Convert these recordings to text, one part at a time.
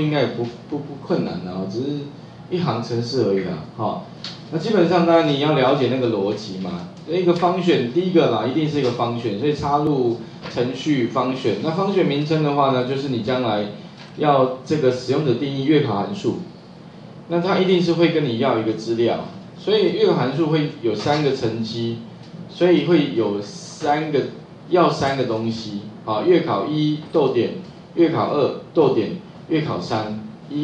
应该也不困难的哦，只是一行程式而已啦。好，那基本上当然你要了解那个逻辑嘛。一个function，第一个啦，一定是一个function，所以插入程序function。那function名称的话呢，就是你将来要这个使用者定义月考函数，那它一定是会跟你要一个资料，所以月考函数会有3个层级，所以会有3个东西。好，月考1逗点，月考2逗点。 月考3，1、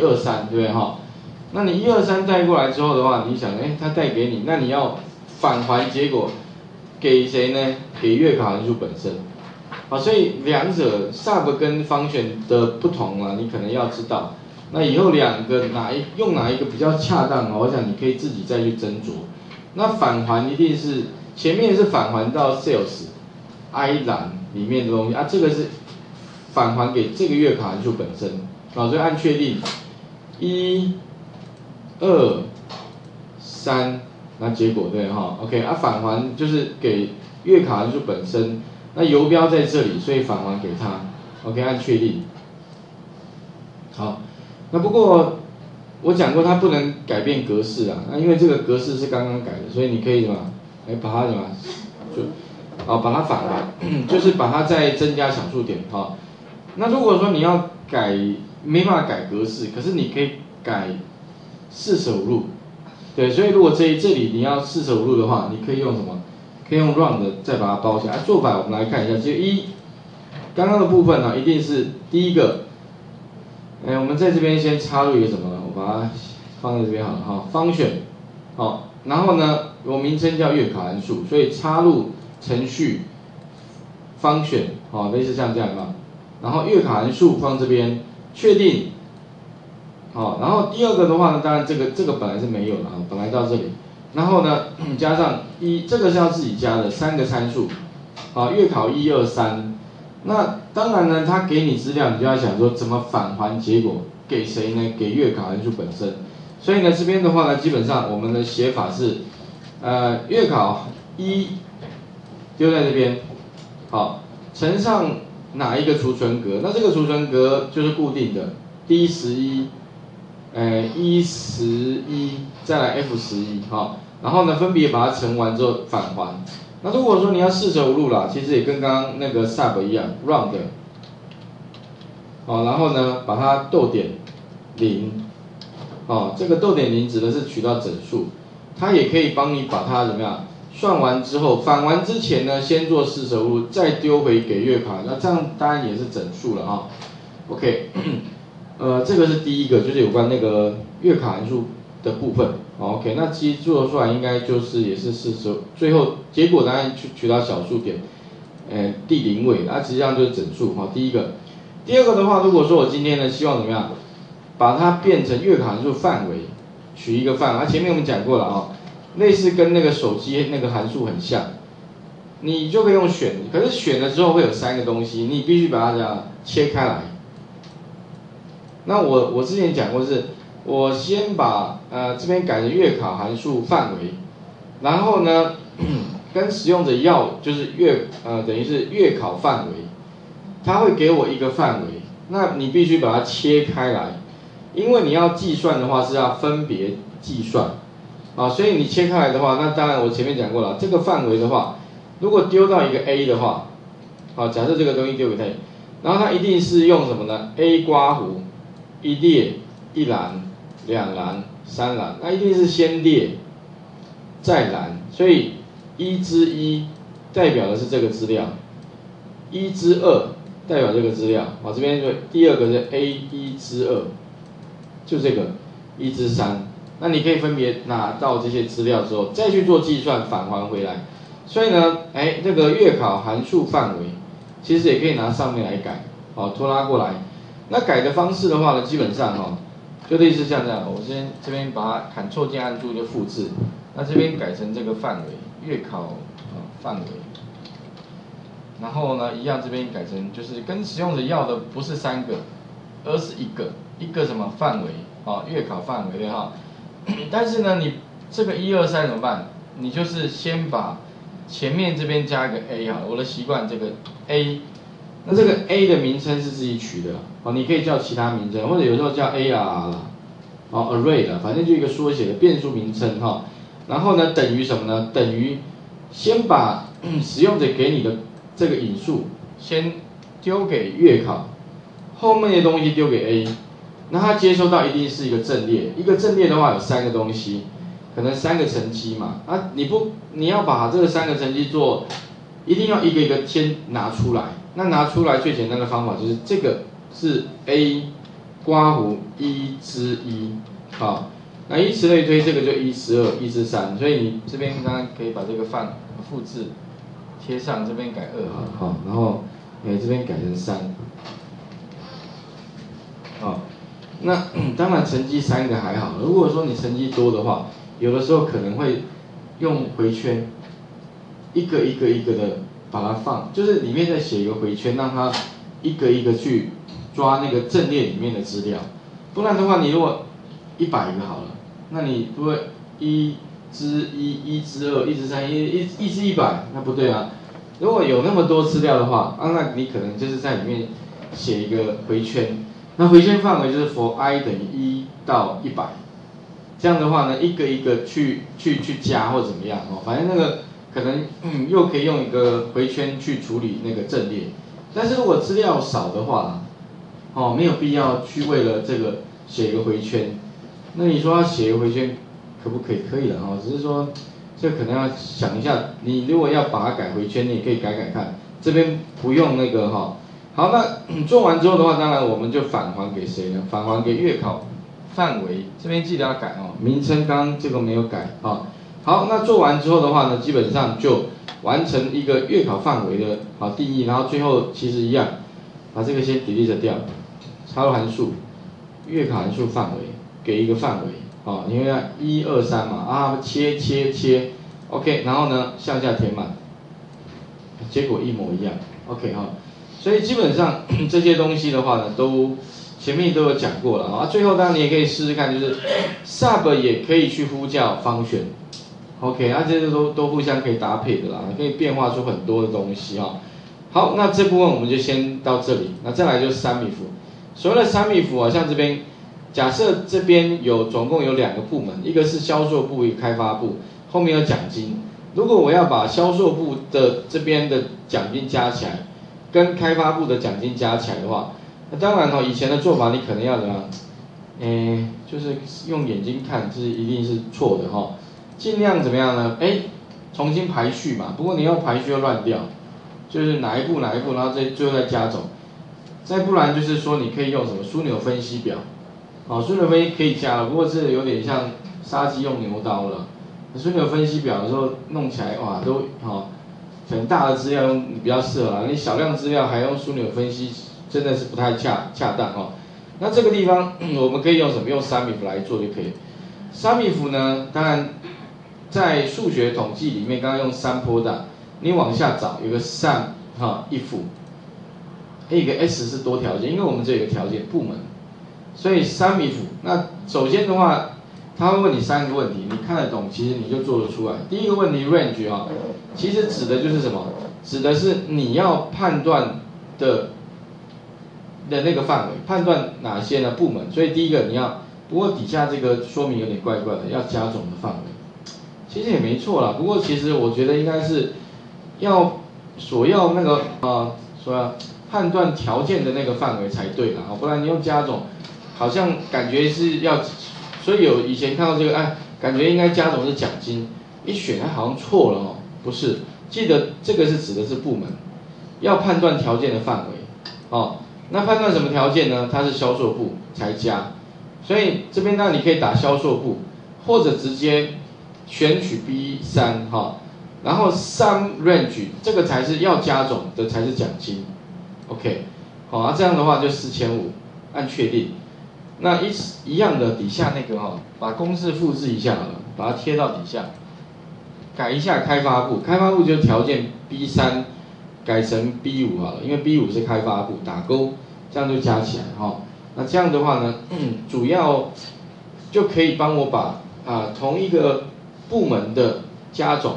2、3，对不对哈？那你1、2、3带过来之后的话，你想，哎，它带给你，那你要返还结果给谁呢？给月考函数本身。好，所以两者 sub 跟function的不同啊，你可能要知道。那以后哪一个比较恰当我想你可以自己再去斟酌。那返还一定是前面是返还到 sales，I 栏里面的东西啊，这个是返还给这个月考函数本身。 好，所以按确定，1、2、3，那结果对哈 ，OK， 啊返还就是给月考函数本身，那游标在这里，所以返还给它 ，OK， 按确定。好，那不过我讲过它不能改变格式啊，那因为这个格式是刚刚改的，所以你可以什么，哎把它什么，就，把它返还，就是把它再增加小数点哈。那如果说你要 改没办法改格式，可是你可以改四舍五入，对，所以如果这里你要四舍五入的话，你可以用什么？可以用 round 再把它包起来。做法我们来看一下，就刚刚的部分呢、一定是第一个，我们在这边先插入一个什么呢？我把它放在这边好了哈，function，好，然后呢，我名称叫月考函数，所以插入程序 function，好，类似像这样啊。 然后月考函数放这边，确定，好，然后第二个的话呢，当然这个本来是没有的啊，本来到这里，然后呢加上这个是要自己加的3个参数，好，月考1、2、3，那当然呢，他给你资料，你就要想说怎么返还结果给谁呢？给月考函数本身，所以呢这边的话呢，基本上我们的写法是，月考1丢在这边，好，乘上 哪一个储存格？那这个储存格就是固定的 D11，E11，再来 F11，好，然后呢分别把它乘完之后返还。那如果说你要四舍五入啦，其实也跟刚刚那个 sub 一样 round， 好，然后呢把它逗点0，哦，这个逗点0指的是取到整数，它也可以帮你把它怎么样？ 算完之后，返完之前呢，先做四舍五入，再丢回给月考，那这样当然也是整数了哈。OK， 这个是第一个，就是有关那个月考函数的部分。OK， 那其实做出来应该就是也是四舍，最后结果当然取到小数点，第0位，那实际上就是整数哈。第一个，第二个的话，如果说我今天呢希望怎么样，把它变成月考函数范围，取一个范围，前面我们讲过了啊。 类似跟那个手机那个函数很像，你就可以用选，可是选了之后会有3个东西，你必须把它讲切开来。那我之前讲过是，我先把这边改成月考函数范围，然后呢跟使用者要就是等于是月考范围，它会给我一个范围，那你必须把它切开来，因为你要计算的话是要分别计算。 啊，所以你切开来的话，那当然我前面讲过了，这个范围的话，如果丢到一个 A 的话，好，假设这个东西丢给 A， 然后它一定是用什么呢 ？A 刮弧，一列、一栏、两栏、三栏，那一定是先列，再栏，所以1之1代表的是这个资料，1之2代表这个资料，好，这边就第二个是 A1之2，就这个1之3。 那你可以分别拿到这些资料之后，再去做计算，返还回来。所以呢，这个月考函数范围，其实也可以拿上面来改，好，拖拉过来。那改的方式的话呢，基本上哈，就类似像这样，我先这边把它Ctrl键按住就复制。那这边改成这个范围，月考范围。然后呢，一样这边改成就是跟使用者要的不是3个，而是一个什么范围啊？月考范围的哈。 但是呢，你这个1、2、3怎么办？你就是先把前面这边加一个 A 哈，我的习惯这个 A，那这个 A 的名称是自己取的哦，你可以叫其他名称，或者有时候叫 AR 啦，哦 array 啦，反正就一个缩写的变数名称哈。然后呢，等于什么呢？等于先把使用者给你的这个引数先丢给月考，后面的东西丢给 A， 那它接收到一定是一个阵列，一个阵列的话有三个东西，可能三个乘积嘛，啊你要把这三个乘积做，一定要一个一个先拿出来。 那拿出来最简单的方法就是这个是 A 刮弧一之一，好，那以此类推，这个就一之二、一之三，所以你这边当然可以把这个范复制贴上，这边改二好，然后这边改成三，好，那当然乘积三个还好，如果说你乘积多的话，有的时候可能会用回圈，一个一个一个的。 把它放，就是里面再写一个回圈，让它一个一个去抓那个阵列里面的资料。不然的话，你如果100个好了，那你不会一之一、一之二、一之三、一之100，那不对啊。如果有那么多资料的话，啊，那你可能就是在里面写一个回圈。那回圈范围就是 for i 等于1到100，这样的话呢，一个一个去加或怎么样哦，反正那个。 可能又可以用一个回圈去处理那个阵列，但是如果资料少的话，哦，没有必要去为了这个写一个回圈。那你说要写一个回圈，可不可以？可以的哦，只是说这可能要想一下，你如果要把它改回圈，你可以改看，这边不用那个哈。好，那做完之后的话，当然我们就返还给谁呢？返还给月考范围，这边记得要改哦，名称刚这个没有改啊。 好，那做完之后的话呢，基本上就完成一个月考范围的好定义，然后最后其实一样，把这个先 delete 掉，插入函数，月考函数范围给一个范围，哦，因为1、2、3嘛，啊，切 ，OK， 然后呢向下填满，结果一模一样 ，OK 哈、哦，所以基本上这些东西的话呢，都前面都有讲过了啊，最后当然你也可以试试看，就是 sub 也可以去呼叫function。 OK， 那、这些都互相可以搭配的啦，可以变化出很多的东西哦。好，那这部分我们就先到这里。那再来就是SUMIF，所谓的SUMIF啊，像这边，假设这边总共有2个部门，一个是销售部，一个开发部，后面有奖金。如果我要把销售部的这边的奖金加起来，跟开发部的奖金加起来的话，那当然哦，以前的做法你可能要怎么样？就是用眼睛看，这一定是错的哦。 尽量怎么样呢？哎，重新排序嘛。不过你要排序又乱掉，就是哪一步，然后最后再加总。再不然就是说你可以用什么枢纽分析表，哦，枢纽分析可以加了，不过这有点像杀鸡用牛刀了。枢纽分析表的时候弄起来哇都哦，很大的资料比较适合啦，你少量资料还用枢纽分析真的是不太恰当哦。那这个地方我们可以用什么？用SUMIF来做就可以。SUMIF呢，当然。 在数学统计里面，刚刚用sum product，你往下找有个sum哈if， 一个 s 是多条件，因为我们这有个条件部门，所以SUMIF。那首先的话，他会问你3个问题，你看得懂，其实你就做得出来。第一个问题 range 啊，其实指的就是什么？指的是你要判断的那个范围，判断哪些呢部门？所以第一个你要，不过底下这个说明有点怪怪的，要加总的范围。 其实也没错啦，不过其实我觉得应该是要那个判断条件的那个范围才对啦，不然你用加总，好像感觉是要，所以有以前看到这个哎，感觉应该加总是奖金，一选它好像错了哦，不是，记得这个是指的是部门，要判断条件的范围哦，那判断什么条件呢？它是销售部才加，所以这边呢你可以打销售部，或者直接。 选取 B3 哈，然后sum range 这个才是要加总的，才是奖金 ，OK， 好啊，这样的话就4500，按确定。那一样的底下那个哈，把公式复制一下好了，把它贴到底下，改一下开发部，开发部就是条件 B3 改成 B5 好了，因为 B5 是开发部，打勾，这样就加起来哈。那这样的话呢，主要就可以帮我把同一个 部门的加总，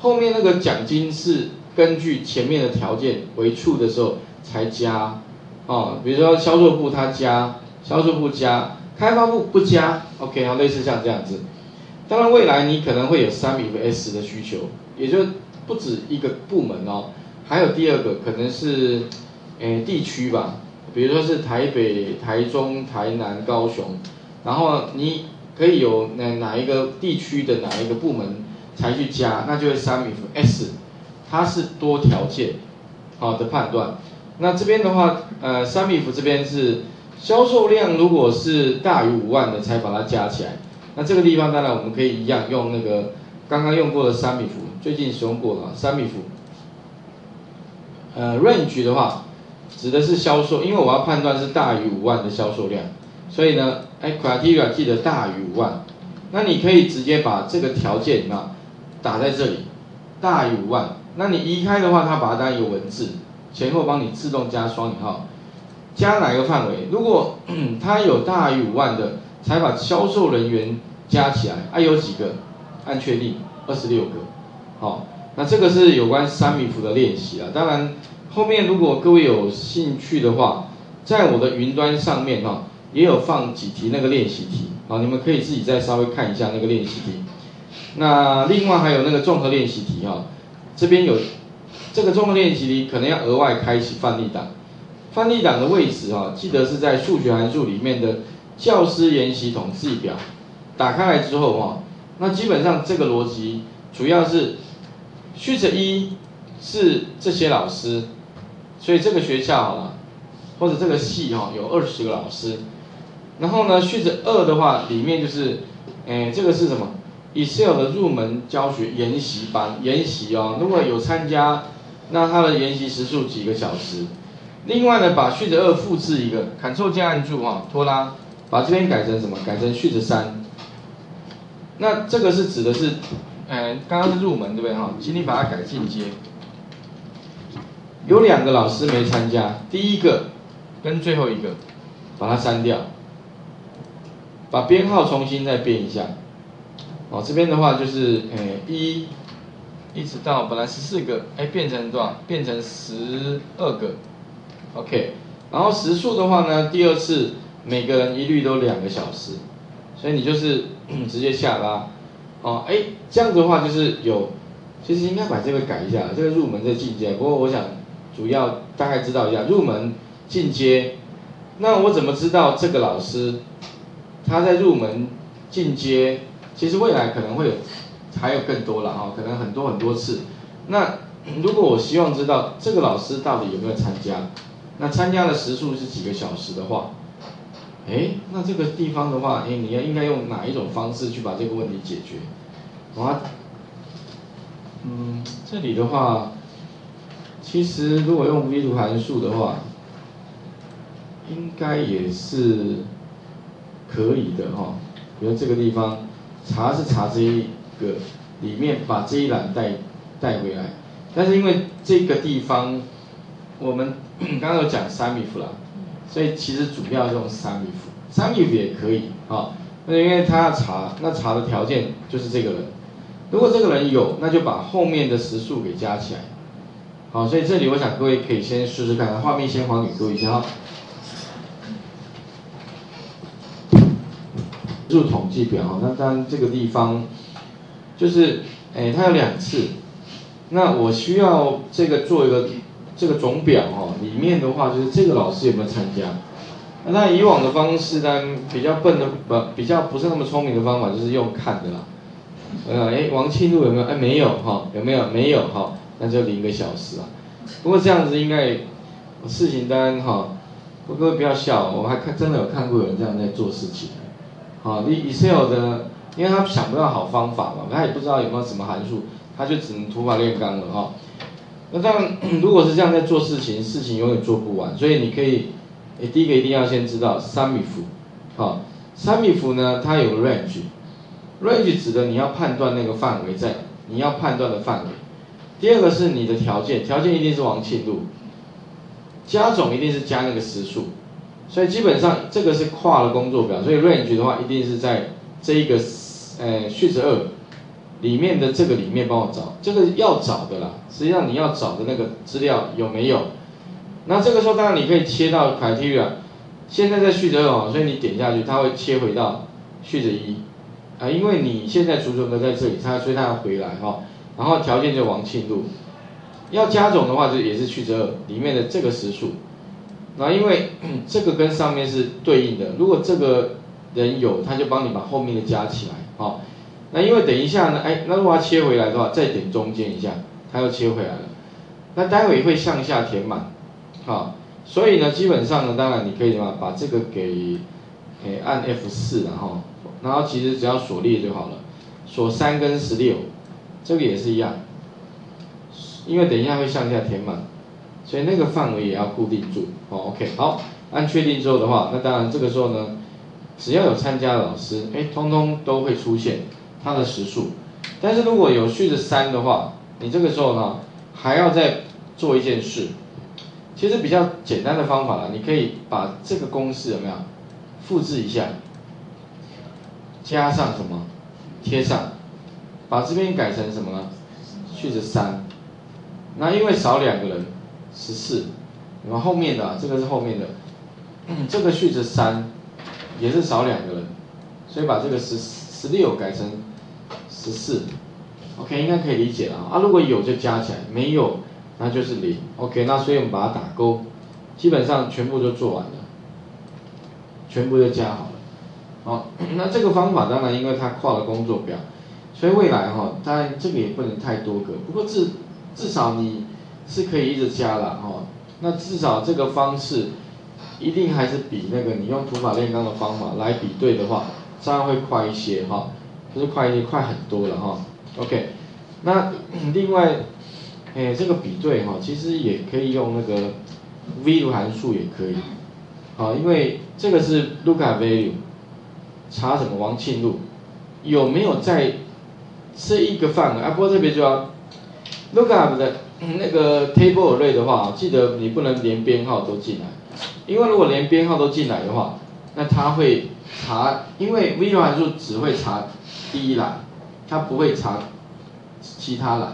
后面那个奖金是根据前面的条件为处的时候才加，哦，比如说销售部它加，销售部加，开发部不加 ，OK 啊，类似像这样子。当然未来你可能会有3:S 的需求，也就不止一个部门哦，还有第二个可能是，地区吧，比如说是台北、台中、台南、高雄，然后你可以有哪一个地区的哪一个部门才去加，那就是3:S， 它是多条件好的判断。那这边的话，3:S 这边是销售量如果是大于5万的才把它加起来。 那这个地方当然我们可以一样用那个刚刚用过的SUMIF，最近使用过了SUMIF。range 的话指的是销售，因为我要判断是大于5万的销售量，所以呢，criteria 记得大于5万，那你可以直接把这个条件嘛打在这里，大于5万，那你移开的话，它把它当一个文字，前后帮你自动加双引号，加哪个范围？如果它有大于5万的。 才把销售人员加起来，有几个？按确定26个，好，那这个是有关SUMIF的练习啊。当然，后面如果各位有兴趣的话，在我的云端上面哈，也有放几题那个练习题，好，你们可以自己再稍微看一下那个练习题。那另外还有那个综合练习题哈，这边有这个综合练习题可能要额外开启范例档，范例档的位置哈，记得是在数学函数里面的。 教师研习统计表打开来之后哦，那基本上这个逻辑主要是，Feature 1是这些老师，所以这个学校好了，或者这个系哈有20个老师，然后呢Feature 2的话里面就是，这个是什么 ？EXCEL 的入门教学研习班研习哦，如果有参加，那他的研习时数几个小时。另外呢，把Feature 2复制一个 ，Ctrl 键按住哈，拖拉。 把这边改成什么？改成Feature 3。那这个是指的是，刚刚是入门对不对哈？请你把它改进阶。有2个老师没参加，第一个跟最后一个，把它删掉，把编号重新再编一下。哦，这边的话就是，一直到本来14个，变成多少？变成12个。OK， 然后时数的话呢，第二次。 每个人一律都2个小时，所以你就是直接下拉，哦，这样子的话就是有，其实应该把这个改一下，这个入门的进阶。不过我想主要大概知道一下入门进阶，那我怎么知道这个老师他在入门进阶？其实未来可能会有还有更多了哈，可能很多次。那如果我希望知道这个老师到底有没有参加，那参加的时数是几个小时的话。 那这个地方的话，你要应该用哪一种方式去把这个问题解决？啊，这里的话，其实如果用 VBA 函数的话，应该也是可以的哈。比如这个地方，查是查这一个里面把这一栏带回来，但是因为这个地方我们刚刚有讲SUMIF啦。 所以其实主要用SUMIF也可以啊，那因为他要查，那查的条件就是这个人，如果这个人有，那就把后面的时数给加起来，好，所以这里我想各位可以先试试看，画面先还给各位一下啊。入统计表啊，那当然这个地方就是，它有2次，那我需要这个做一个。 这个总表哦，里面的话就是这个老师有没有参加？那以往的方式呢，比较笨的不是那么聪明的方法就是用看的啦。王庆禄有没有？没有哈，有没有？没有哈，那就0个小时啊。不过这样子应该事情当然哈，各位不要笑，我还真的有看过有人这样在做事情。好，Excel 的，因为他想不到好方法嘛，他也不知道有没有什么函数，他就只能土法炼钢了哈。 那当然，如果是这样在做事情，事情永远做不完，所以你可以，第一个一定要先知道SUMIF，好，SUMIF呢，它有 range，range 指的你要判断那个范围在你要判断的范围。第二个是你的条件，条件一定是王庆禄，加总一定是加那个时数，所以基本上这个是跨了工作表，所以 range 的话一定是在这一个Feature 2。 里面的这个里面帮我找，这个要找的啦。实际上你要找的那个资料有没有？那这个时候当然你可以切到 criteria， 现在在序则2，所以你点下去，它会切回到序则1啊，因为你现在储存的在这里，它所以它要回来哈、哦。然后条件就往进入，要加总的话就也是序则2里面的这个时数。那因为这个跟上面是对应的，如果这个人有，他就帮你把后面的加起来哈、哦。那因为等一下呢，哎，那如果要切回来的话，再点中间一下，它又切回来了。那待会会向下填满。 好，所以呢，基本上呢，当然你可以怎么把这个给，按 F4 然后，其实只要锁列就好了，锁3跟16，这个也是一样，因为等一下会向下填满，所以那个范围也要固定住。哦 ，OK， 好，按确定之后的话，那当然这个时候呢，只要有参加的老师，通通都会出现他的时数，但是如果有序的3的话，你这个时候呢，还要再做一件事。 其实比较简单的方法啦，你可以把这个公式有没有复制一下，加上什么，贴上，把这边改成什么呢？序则3。那因为少2个人， 14。然后后面的、啊、这个是后面的，这个序则3也是少2个人，所以把这个16改成14。OK， 应该可以理解了啊。如果有就加起来，没有。 那就是0 ，OK， 那所以我们把它打勾，基本上全部都做完了，全部都加好了。好，那这个方法当然因为它跨了工作表，所以未来哈、哦，当然这个也不能太多个，不过至少你是可以一直加了哈、哦。那至少这个方式一定还是比那个你用土法炼钢的方法来比对的话，当然会快一些哈、哦，就是快一些，快很多了哈、哦。OK， 那另外。 这个比对哈、哦，其实也可以用那个 VLOOKUP 函数也可以，好，因为这个是 lookup value， 查什么王庆路有没有在这一个范围啊？不过特别就要 lookup 的那个 table array 的话，记得你不能连编号都进来，因为如果连编号都进来的话，那它会查，因为 VLOOKUP 函数只会查第一栏，它不会查其他栏。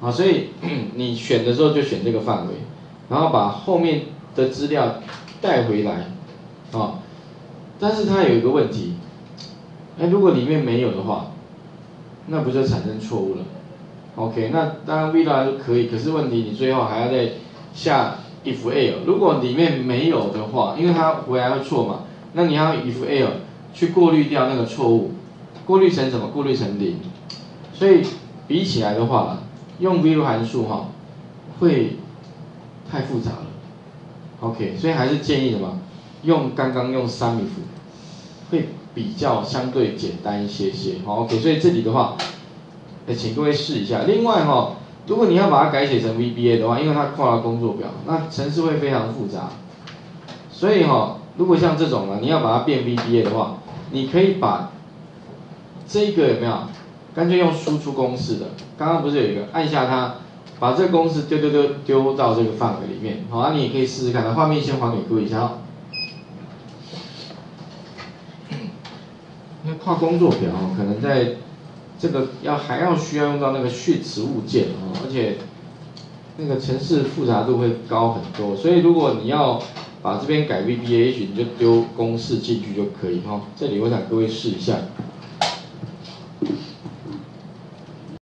啊，所以你选的时候就选这个范围，然后把后面的资料带回来，啊，但是它有一个问题，如果里面没有的话，那不就产生错误了 ？OK， 那当然 VLOOKUP 就可以，可是问题你最后还要再下 if else， 如果里面没有的话，因为它回来会错嘛，那你要 if else 去过滤掉那个错误，过滤成什么？过滤成0，所以比起来的话。 用 VLOOKUP 函数哈、哦，会太复杂了 ，OK， 所以还是建议什么？用刚用 SUMIF 会比较相对简单一些，好 ，OK， 所以这里的话，请各位试一下。另外哈、哦，如果你要把它改写成 VBA 的话，因为它跨了工作表，那程式会非常复杂，所以哈、哦，如果像这种呢，你要把它变 VBA 的话，你可以把这个有没有？ 干脆用输出公式的，刚刚不是有一个按下它，把这个公式丢到这个范围里面，好，那你也可以试试看。画面先还给各位一下哦。那跨工作表可能在这个还需要用到那个序词物件哦，而且那个程式复杂度会高很多，所以如果你要把这边改 VBA， 你就丢公式进去就可以哈。这里我想各位试一下。